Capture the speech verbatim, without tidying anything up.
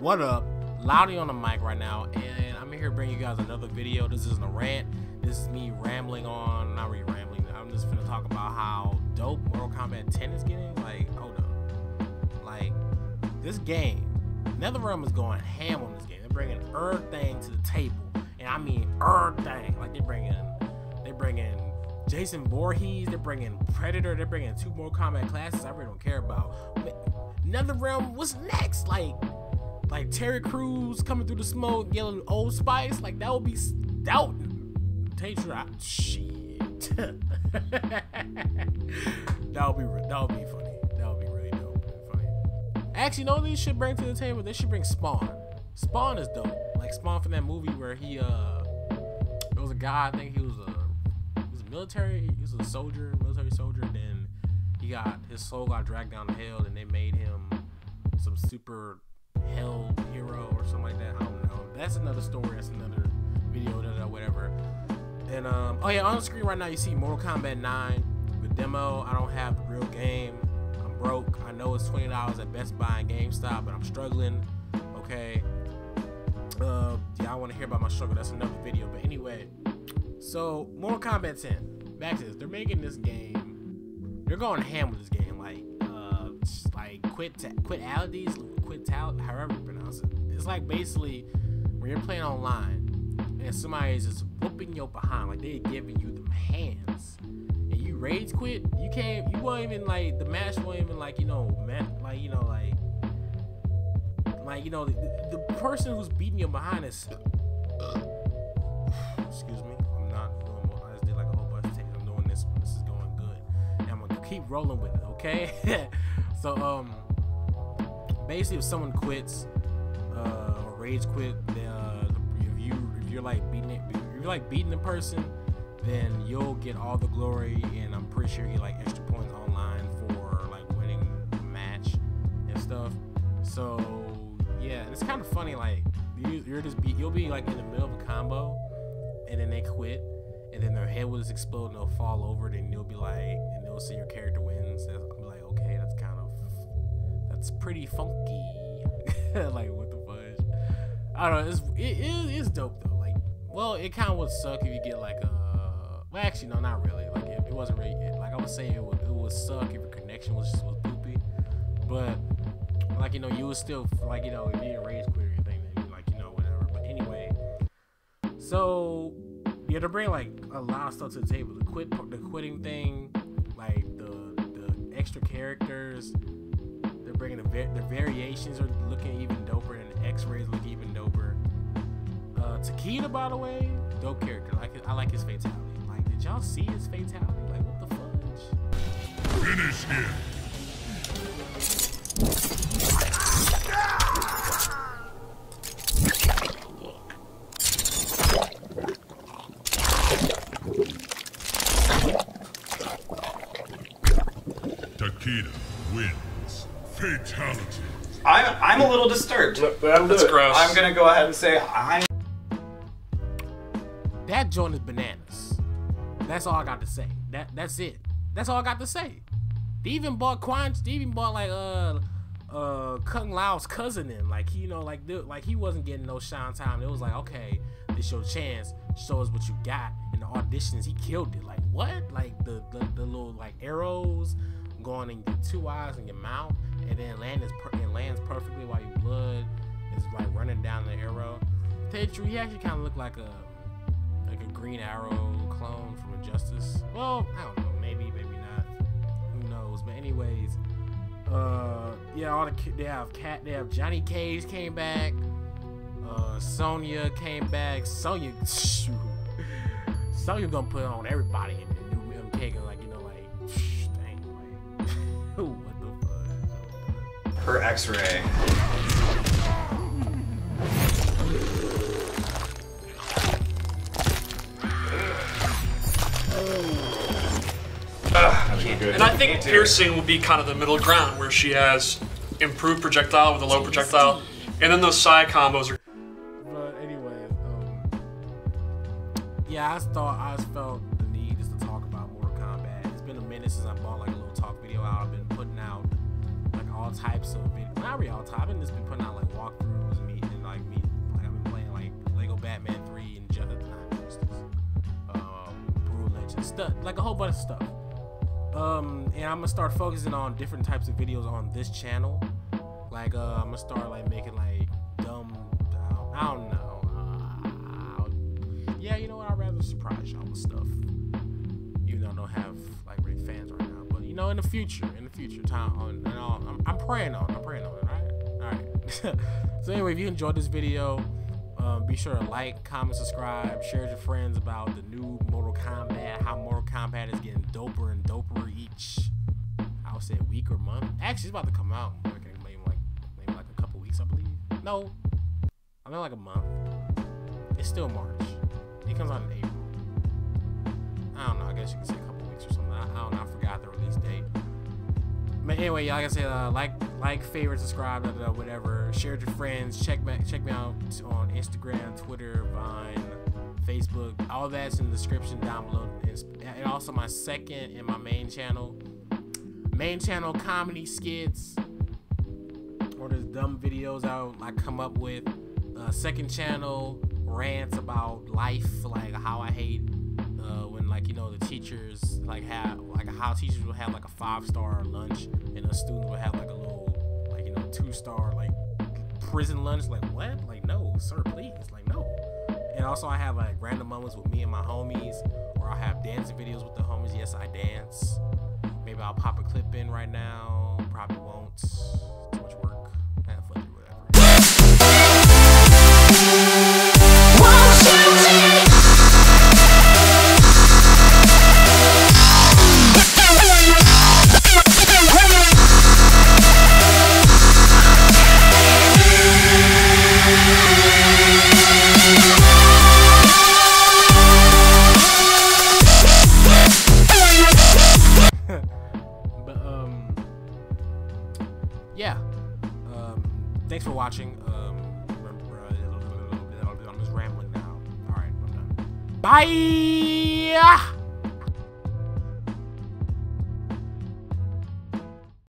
What up? Loudy on the mic right now, and I'm here to bring you guys another video. This isn't a rant. This is me rambling on, not really rambling. I'm just gonna talk about how dope Mortal Kombat ten is getting. Like, hold up. Like, this game, NetherRealm is going ham on this game. They're bringing everything to the table, and I mean everything. Like, they're bringing, they're bringing Jason Voorhees. They're bringing Predator. They're bringing two Mortal Kombat classes I really don't care about. NetherRealm, what's next? Like. Like Terry Crews coming through the smoke, yelling Old Spice, like that would be stout. Tell you the truth, shit. that would be that would be funny. That would be really dope and funny. Actually, you know what they should bring to the table? They should bring Spawn. Spawn is dope. Like Spawn from that movie where he uh, there was a guy. I think he was a he was a military. He was a soldier, military soldier. And then he got his soul got dragged down to hell, and they made him some super hell hero or something like that. I don't know. That's another story. That's another video, whatever. And um, oh yeah, on the screen right now you see Mortal Kombat nine, the demo. I don't have the real game. I'm broke. I know it's twenty dollars at Best Buy and GameStop, but I'm struggling. Okay. Uh, yeah, I want to hear about my struggle. That's another video. But anyway, so Mortal Kombat ten. Back to this. They're making this game. They're going ham with this game. Like, uh, just like quit, quit Aldi's. Quintal, however you pronounce it. It's like basically when you're playing online and somebody is just whooping your behind, like they're giving you them hands, and you rage quit. You can't. You won't even like the match. Won't even like you know, man, like you know, like like you know, the, the, the person who's beating your behind is. Uh, excuse me, I'm not doing more. I just did like a whole bunch of takes. I'm doing this one. This is going good, and I'm gonna keep rolling with it. Okay, so um. basically, if someone quits uh, or rage quit, then, uh, if you if you're like beating it, if you're like beating the person, then you'll get all the glory, and I'm pretty sure you get like extra points online for like winning the match and stuff. So yeah, it's kind of funny. Like you, you're just be, you'll be like in the middle of a combo, and then they quit, and then their head will just explode, and they'll fall over, and you'll be like, and they'll see your character wins. And I'll be like, okay, that's kind of. It's pretty funky. Like what the fudge? I don't know. It's it is it, dope though. Like, well, it kind of would suck if you get like a. Well, actually, no, not really. Like it, it wasn't really. It, like I was saying, it would, it would suck if your connection was just was poopy. But like you know, you would still like you know, if you didn't rage quit or anything, then you like you know whatever. But anyway, so yeah, to bring like a lot of stuff to the table. The quit, the quitting thing, like the the extra characters. Bringing the, the variations are looking even doper, and the X-rays look even doper. Uh, Takeda, by the way, dope character. Like I like his fatality. Like, did y'all see his fatality? Like, what the fudge? Finish him. Takeda wins. Fatality. I'm I'm a little disturbed. Look, that'll That's do it. Gross. I'm gonna go ahead and say I. That joint is bananas. That's all I got to say. That that's it. That's all I got to say. They even bought Quan. They even bought like uh uh Kung Lao's cousin in. Like he, you know like dude, like he wasn't getting no shine time. It was like okay, this your chance. Show us what you got. In the auditions, he killed it. Like what? Like the the, the little like arrows going in your two eyes and your mouth. And then land is per and lands perfectly while your blood is like running down the arrow. Tell you the truth, he actually kind of looked like a like a Green Arrow clone from Injustice. Well, I don't know, maybe, maybe not. Who knows? But anyways, uh, yeah, all the they have cat, they have Johnny Cage came back, uh, Sonya came back, Sonya, shoot, Sonya gonna put on everybody in the new M K, like you know, like, shh, dang, like, who? Her X-ray. Uh, and I think piercing will be kind of the middle ground where she has improved projectile with a low projectile, and then those side combos are. But anyway, um, yeah, I thought I felt the need is to talk about Mortal Kombat. It's been a minute since I bought like a little talk video out. I've been putting out. all types of videos. Not really all types. I've been just been putting out like walkthroughs, me and like me. Like I've been playing like Lego Batman three and Jedi, um, Brew Legend stuff, like a whole bunch of stuff. Um, and I'm gonna start focusing on different types of videos on this channel. Like uh, I'm gonna start like making like dumb. I don't know. Uh, yeah, you know what? I'd rather surprise y'all with stuff. Even though I don't have like big fans right now, but you know, in the future, in the future, time on. And all, I'm, I'm praying on. I'm praying on it. All right. All right. So anyway, if you enjoyed this video, uh, be sure to like, comment, subscribe, share with your friends about the new Mortal Kombat. How Mortal Kombat is getting doper and doper each. I would say a week or month. Actually, it's about to come out. Maybe like maybe like a couple weeks, I believe. No. I mean, like a month. It's still March. It comes out in April. I don't know. I guess you can say a couple weeks or something. I, I don't know. I forgot the release date. But anyway, y'all, like I said, uh, like, like, favorite, subscribe, blah, blah, blah, whatever. Share with your friends. Check back. Check me out on Instagram, Twitter, Vine, Facebook. All that's in the description down below. And also my second and my main channel. Main channel comedy skits or just dumb videos I, I come up with. Uh, second channel rants about life, like how I hate uh, when like you know the teachers like have like how teachers will have like a five star lunch and the students will have like a little like you know two star like prison lunch. Like what? Like no, sir, please. Like no. And also I have like random moments with me and my homies, or I have dancing videos with the homies. Yes, I dance. Maybe I'll pop a clip in right now. Probably won't. Too much work. Have fun. Thanks for watching. Um, I'm just rambling now. All right, I'm done. Bye.